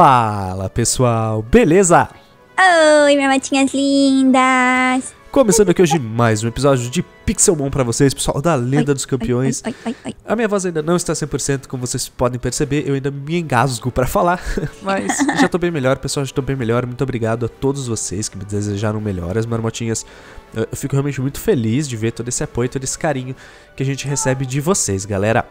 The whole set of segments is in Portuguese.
Fala pessoal, beleza? Oi, minhas matinhas lindas! Começando aqui hoje mais um episódio de Pixelmon pra vocês, pessoal da Lenda dos Campeões. A minha voz ainda não está 100%, como vocês podem perceber, eu ainda me engasgo pra falar, mas já tô bem melhor, pessoal, já tô bem melhor. Muito obrigado a todos vocês que me desejaram melhoras, marmotinhas. Eu fico realmente muito feliz de ver todo esse apoio, todo esse carinho que a gente recebe de vocês, galera.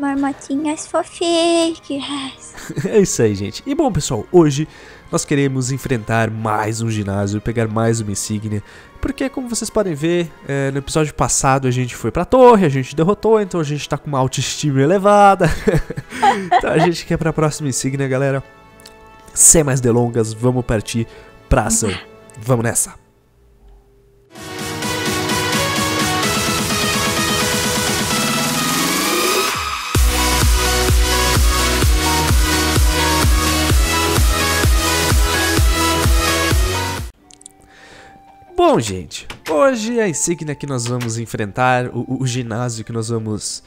Marmotinhas fofinhas. É isso aí, gente. E bom, pessoal, hoje nós queremos enfrentar mais um ginásio, pegar mais uma insígnia, porque como vocês podem ver, no episódio passado a gente foi pra torre, a gente derrotou, então a gente tá com uma autoestima elevada. Então a gente quer pra próxima insígnia, galera. Sem mais delongas, vamos partir pra ação. Vamos nessa. Bom, gente, hoje é a insígnia que nós vamos enfrentar, o ginásio que nós vamos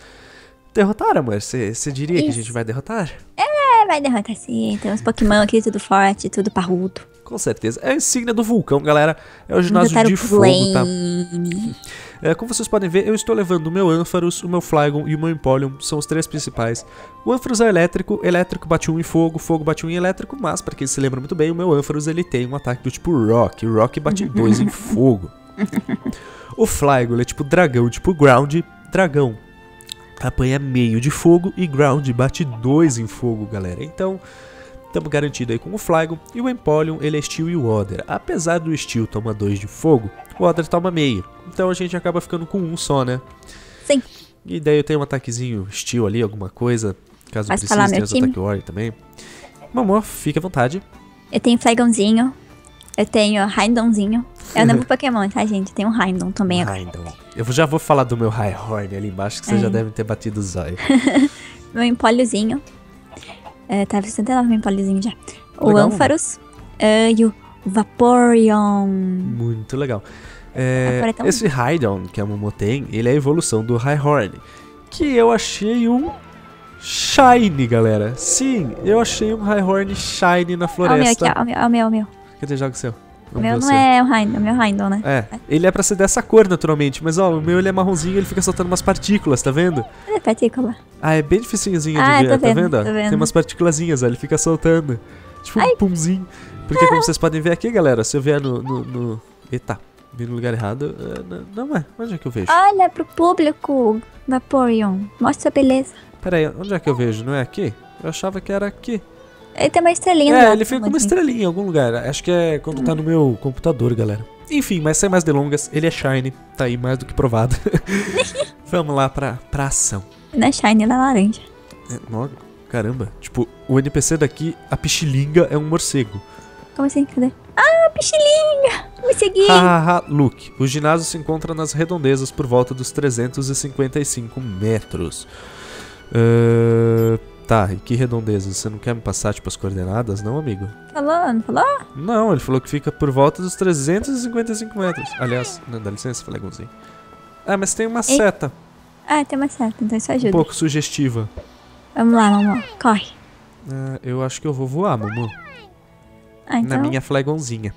derrotar, amor. Você diria isso, que a gente vai derrotar? É, vai derrotar sim. Tem uns Pokémon aqui, tudo forte, tudo parrudo. Com certeza. É a insígnia do vulcão, galera. É o ginásio de fogo, tá? Como vocês podem ver, eu estou levando o meu Ampharos, o meu Flygon e o meu Empoleon. São os três principais. O Ampharos é elétrico. Elétrico bate um em fogo. Fogo bate um em elétrico. Mas, pra quem se lembra muito bem, o meu Ampharos, ele tem um ataque do tipo Rock. Rock bate dois em fogo. O Flygon, ele é tipo dragão. Tipo Ground, dragão. Apanha meio de fogo. E Ground bate dois em fogo, galera. Então... estamos garantidos aí com o Flygon. E o Empoleon, ele é Steel e Water. Apesar do Steel tomar 2 de fogo, o Water toma meio. Então a gente acaba ficando com um só, né? Sim. E daí eu tenho um ataquezinho Steel ali, alguma coisa. Caso precise, tem os ataques Water também. Mamô, fica à vontade. Eu tenho Flygonzinho. Eu tenho Hydronzinho. É o novo Pokémon, tá, gente? Tem um Hydron também agora. Eu já vou falar do meu Rhyhorn ali embaixo, que vocês já devem ter batido o zóio. Meu Empoleonzinho. Tá 69 mil polizinhos já. O Ampharos e o Vaporeon. Muito legal. Esse Hydron que a Momo tem, ele é a evolução do Rhyhorn, que eu achei um shiny, galera. Sim, eu achei um Rhyhorn shiny na floresta. Ó o meu. Cadê o seu? O meu não é o Rhyhorn, o meu Rhyhorn, né? É, ele é pra ser dessa cor, naturalmente, mas ó, o meu ele é marronzinho e ele fica soltando umas partículas, tá vendo? É partícula. Ah, é bem dificinhozinho de ver, tá vendo? Tem umas partículazinhas, ó, ele fica soltando. Tipo um pumzinho. Porque como vocês podem ver aqui, galera, se eu vier no... Eita, vi no lugar errado. Não é, onde é que eu vejo? Olha pro público, Vaporeon, mostra sua beleza. Pera aí, onde é que eu vejo? Não é aqui? Eu achava que era aqui. Ele tem uma estrelinha. É, ele fica com uma estrelinha em algum lugar. Acho que é quando tá no meu computador, galera. Enfim, mas sem mais delongas, ele é shiny. Tá aí mais do que provado. Vamos lá pra ação. Não é shiny, ela é laranja. Caramba, tipo, o NPC daqui, a pichilinga, é um morcego. Como assim? Cadê? Ah, pichilinga! Me segui! Haha, Luke. O ginásio se encontra nas redondezas por volta dos 355 metros. Tá, e que redondezas? Você não quer me passar, tipo, as coordenadas, não, amigo? Falou, não falou? Não, ele falou que fica por volta dos 355 metros. Aliás, não, dá licença, Flygonzinho. Ah, mas tem uma seta. Ah, tem uma seta, então isso ajuda. Um pouco sugestiva. Vamos lá, mamô, corre. Eu acho que eu vou voar, mamô. Ah, então... na minha Flygonzinha.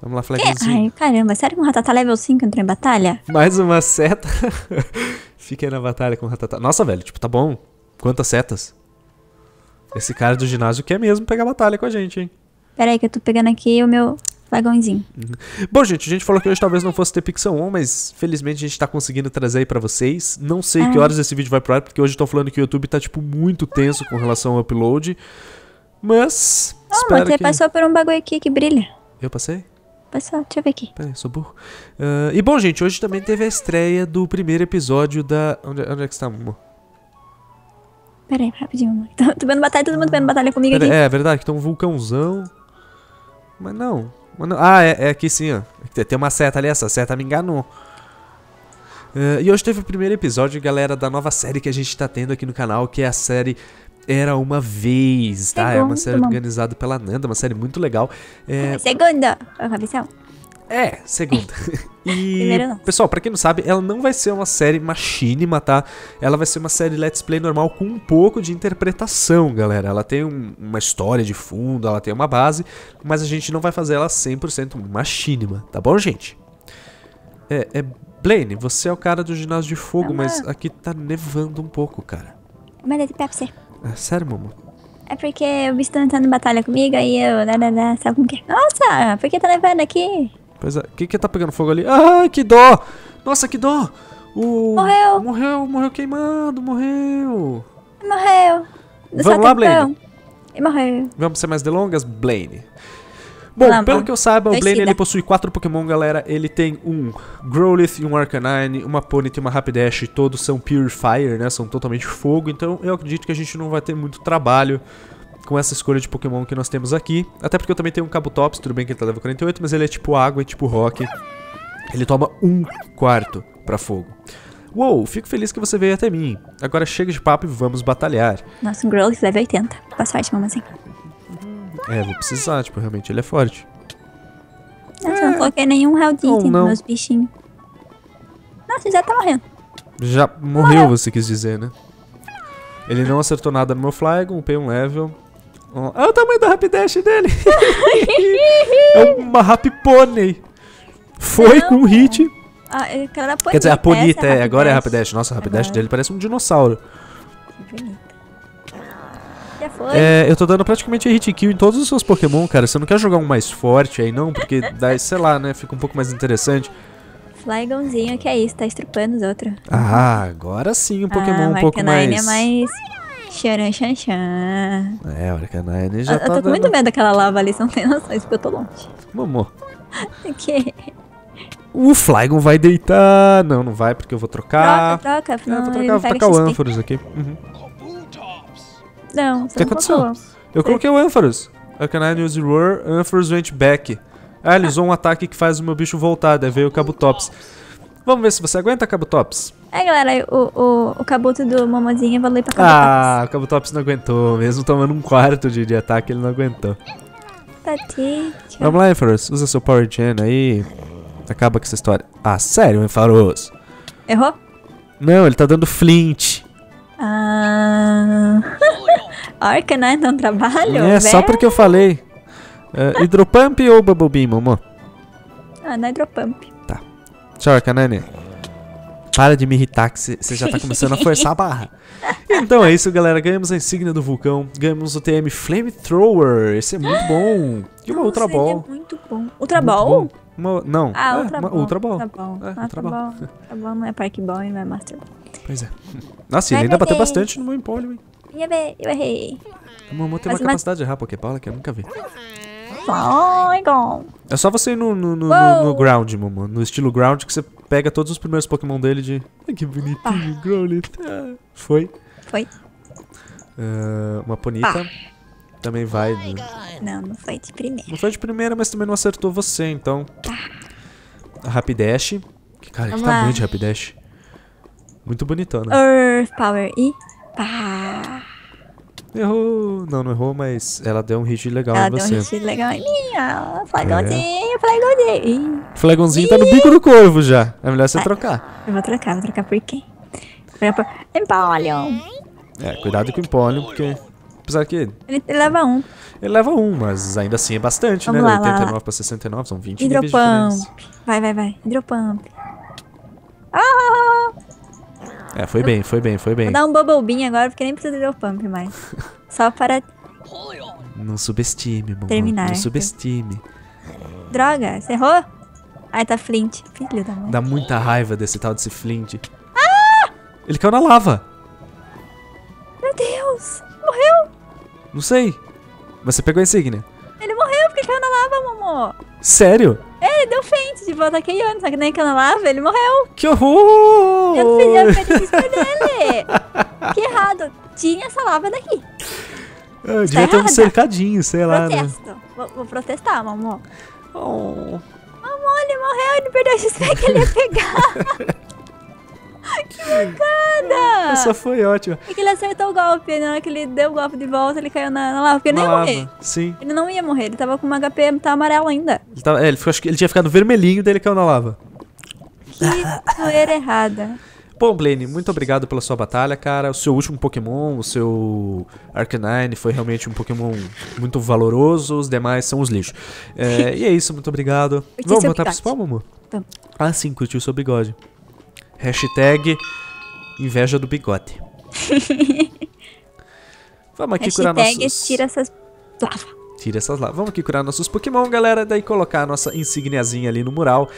Vamos lá, Flygonzinho. Ai, caramba, sério que um Rattata level 5 entrou em batalha? Mais uma seta. Fica aí na batalha com o Rattata. Nossa, velho, tipo, tá bom. Quantas setas? Esse cara do ginásio quer mesmo pegar batalha com a gente, hein? Pera aí que eu tô pegando aqui o meu Flygonzinho. Bom, gente, a gente falou que hoje talvez não fosse ter Pixelmon, mas felizmente a gente tá conseguindo trazer aí pra vocês. Não sei que horas esse vídeo vai pro ar, porque hoje estão falando que o YouTube tá, tipo, muito tenso com relação ao upload. Mas... não, você passou por um bagulho aqui que brilha. Eu passei? Passou, deixa eu ver aqui. Pera aí, sou burro. E bom, gente, hoje também teve a estreia do primeiro episódio da... Onde é que está, amor? Pera aí, rapidinho, mano. Tô vendo batalha, todo mundo vendo batalha comigo aqui. É verdade, que tem um vulcãozão. Mas não. Ah, é aqui sim, ó. Tem uma seta ali, essa seta me enganou. E hoje teve o primeiro episódio, galera, da nova série que a gente tá tendo aqui no canal, que é a série Era Uma Vez, tá? É uma série organizada pela Nanda, uma série muito legal. Segunda, É, segunda. E, não. Pessoal, pra quem não sabe, ela não vai ser uma série machinima, tá? Ela vai ser uma série Let's Play normal com um pouco de interpretação, galera. Ela tem uma história de fundo, ela tem uma base, mas a gente não vai fazer ela 100% machinima, tá bom, gente? Blaine, você é o cara do ginásio de fogo, não, mas aqui tá nevando um pouco, cara. Manda de Pepsi. É, sério, mamãe? É porque o bicho tá entrando em batalha comigo, aí eu... sabe como que é? Nossa, por que tá nevando aqui? Pois é, quem que tá pegando fogo ali? Ah, que dó! Nossa, que dó! Morreu! Morreu queimado, morreu! Vamos lá, Blaine! Morreu! Vamos ser mais delongas, Blaine? Bom, pelo que eu saiba, o Blaine ele possui 4 Pokémon, galera. Ele tem um Growlithe, um Arcanine, uma Ponyta e uma Rapidash. E todos são Pure Fire, né? São totalmente fogo. Então eu acredito que a gente não vai ter muito trabalho com essa escolha de Pokémon que nós temos aqui. Até porque eu também tenho um Kabutops, tudo bem que ele tá level 48, mas ele é tipo água e tipo rock. Ele toma 1/4 pra fogo. Uou, fico feliz que você veio até mim. Agora chega de papo e vamos batalhar. Nossa, um Growlithe level 80. Boa sorte, mamãezinha. É, vou precisar, tipo, realmente ele é forte. Nossa, não coloquei nenhum Haldinho nos meus bichinhos. Nossa, já tá morrendo. Já morreu, você quis dizer, né? Ele não acertou nada no meu Flygon, upei um level. Olha o tamanho da Rapidash dele! É uma Rapipone! Foi com um hit. Quer dizer, a Ponita, agora é a Rapidash. Nossa, a Rapidash dele parece um dinossauro. Que bonito. Já foi. É, eu tô dando praticamente hit kill em todos os seus Pokémon, cara. Você não quer jogar um mais forte aí, não? Porque daí, sei lá, né? Fica um pouco mais interessante. Flygonzinho, que é isso? Tá estrupando os outros. Ah, agora sim, um Pokémon um pouco mais... É mais... Xaranxanxan. É, o Arcanine já tá. Eu tô com muito medo daquela lava ali, você não tem noção, porque eu tô longe. Mamô. O quê? O Flygon vai deitar. Não, não vai, porque eu vou trocar. Troca. Não, vou trocar o Ampharos aqui. Uhum. Não, você não colocou. Eu coloquei o Ampharos. Arcanine use roar, Ampharos went back. Ah, ele usou um ataque que faz o meu bicho voltar, daí veio o Kabutops. Vamos ver se você aguenta, Kabutops. É, galera, o Kabuto do Momozinho evolui pra Kabutops. Ah, o Kabutops não aguentou. Mesmo tomando 1/4 de ataque, ele não aguentou. Patete. Vamos lá, Ampharos. Usa seu Power Gen aí. Acaba com essa história. Ah, sério, Ampharos? Errou? Não, ele tá dando Flint. Ah... Arcanine dá um trabalho? É, véio. Só porque eu falei. Hidropump ou Bubble Beam, mamô? Ah, não é Hidropump. Tá. Tchau, Arcanine. Para de me irritar, que você já tá começando a forçar a barra. Então é isso, galera. Ganhamos a insígnia do vulcão. Ganhamos o TM Flamethrower. Esse é muito bom. E uma Ultra Ball. É muito bom. Ultra Ball? Não. Ah, Ultra Ball. Ultra Ball. Ultra Ball não é Park Ball e não é Master Ball. Pois é. Nossa, ele ainda bateu bastante no meu Empoleon, hein? Eu errei. A mamãe tem uma capacidade de errar Pokébola que eu nunca vi. É só você ir no ground, mamãe. No estilo ground que você pega todos os primeiros Pokémon dele de... Ai, que bonitinho, Growlithe. Ah, foi. Uma Ponyta. Também vai. Não foi de primeira. Não foi de primeira, mas também não acertou você, então. A Rapidash. Cara, que tamanho de Rapidash. Muito bonitona. Earth Power e... Pá. Errou. Não errou, mas ela deu um hit legal em você. Ela deu um hit legal em mim, ó. Flygonzinho. Flygonzinho tá no bico do corvo já. É melhor você trocar. Eu vou trocar por quem? Empoleon. É, cuidado com o Empoleon, porque... Apesar que... Ele leva 1. Ele leva 1, mas ainda assim é bastante, né? 89 pra 69, são 20 níveis de diferença. Vai. Hidropump. É, foi bem. Vou dar um Bubble Beam agora, porque nem precisa de pump mais. Só para... Não subestime, mano. Terminar. Não subestime. Droga, você errou? Ai, tá Flint. Filho da mãe. Dá muita raiva desse tal, desse Flint. Ah! Ele caiu na lava. Meu Deus, morreu. Não sei. Mas você pegou a insígnia. Ele morreu porque caiu na lava, mamô. Sério? Ele deu feint de volta aqui, só que nem que eu não lavo, ele morreu. Que horror! Eu fiz dele. Que errado. Tinha essa lava daqui. Devia ter um cercadinho, sei lá. Protesto. Né? Vou protestar, mamô. Mamô, ele morreu, ele perdeu o XP que ele ia pegar. Que bacana! Essa foi ótima. É que ele acertou o golpe, na hora que ele deu o golpe de volta, ele caiu na lava, porque ele não ia morrer. Sim. Ele não ia morrer, ele tava com um HP tá amarelo ainda. Ele tava, ele ficou, acho que ele tinha ficado vermelhinho, daí ele caiu na lava. Que zoeira errada. Bom, Blaine, muito obrigado pela sua batalha, cara. O seu último Pokémon, o seu Arcanine, foi realmente um Pokémon muito valoroso. Os demais são os lixos. E é isso, muito obrigado. Vamos voltar pro spawn, amor? Vamos. Ah, sim, curtiu o seu bigode. Hashtag inveja do bigode. Vamos aqui curar nossos... tira essas lavas. Tira essas lavas. Vamos aqui curar nossos Pokémon, galera. Daí colocar a nossa insigniazinha ali no mural.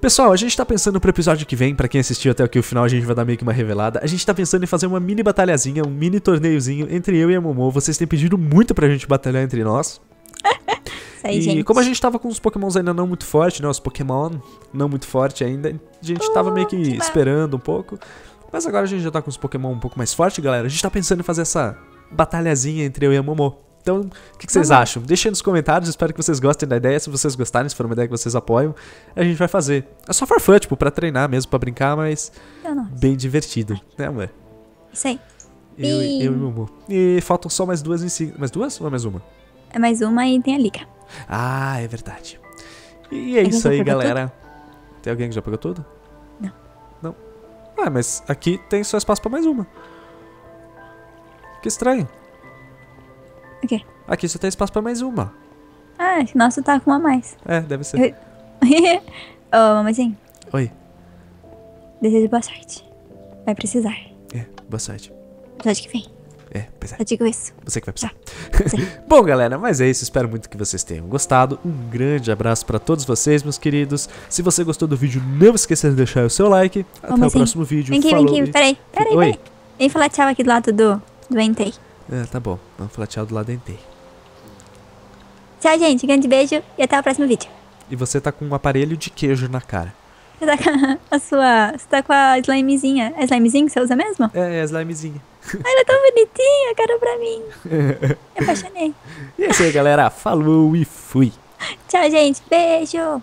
Pessoal, a gente tá pensando pro episódio que vem, pra quem assistiu até aqui o final, a gente vai dar meio que uma revelada. A gente tá pensando em fazer uma mini batalhazinha, um mini torneiozinho entre eu e a Momô. Vocês têm pedido muito pra gente batalhar entre nós. Aí, e gente, como a gente tava com os Pokémons ainda não muito forte, né, os Pokémon não muito forte ainda, a gente tava meio que esperando um pouco. Mas agora a gente já tá com os Pokémon um pouco mais forte, galera. A gente tá pensando em fazer essa batalhazinha entre eu e a Momô. Então, o que vocês acham? Deixem nos comentários, espero que vocês gostem da ideia. Se vocês gostarem, se for uma ideia que vocês apoiam, a gente vai fazer. É só for fun, tipo, pra treinar mesmo, pra brincar, mas bem divertido, né, amor? Isso aí. Eu e o Mumu. E faltam só mais duas insígnias. Mais duas ou é mais uma? É mais uma e tem a liga. Ah, é verdade. E é isso aí, galera. Tudo? Tem alguém que já pegou tudo? Não. Não? Ah, mas aqui tem só espaço pra mais uma. Que estranho. Okay. Aqui só tem espaço pra mais uma. Ah, nosso tá com uma a mais. É, deve ser. Ô, mamãezinho. Oi. Desejo boa sorte. Vai precisar. É, boa sorte. Sorte que vem. É, pois é. Eu digo isso. Você que vai precisar. Bom, galera, mas é isso. Espero muito que vocês tenham gostado. Um grande abraço pra todos vocês, meus queridos. Se você gostou do vídeo, não esqueça de deixar o seu like. Até o próximo vídeo. Vem aqui, peraí. Vem falar tchau aqui do lado do Entei. É, tá bom. Vamos falar tchau do lado da Entei. Tchau, gente. Grande beijo e até o próximo vídeo. E você tá com um aparelho de queijo na cara. Você tá com a sua... Você tá com a slimezinha. É slimezinha que você usa mesmo? É, a slimezinha. Ai, ela é tão bonitinha. Cara pra mim. Me apaixonei. E é isso aí, galera. Falou e fui. Tchau, gente. Beijo.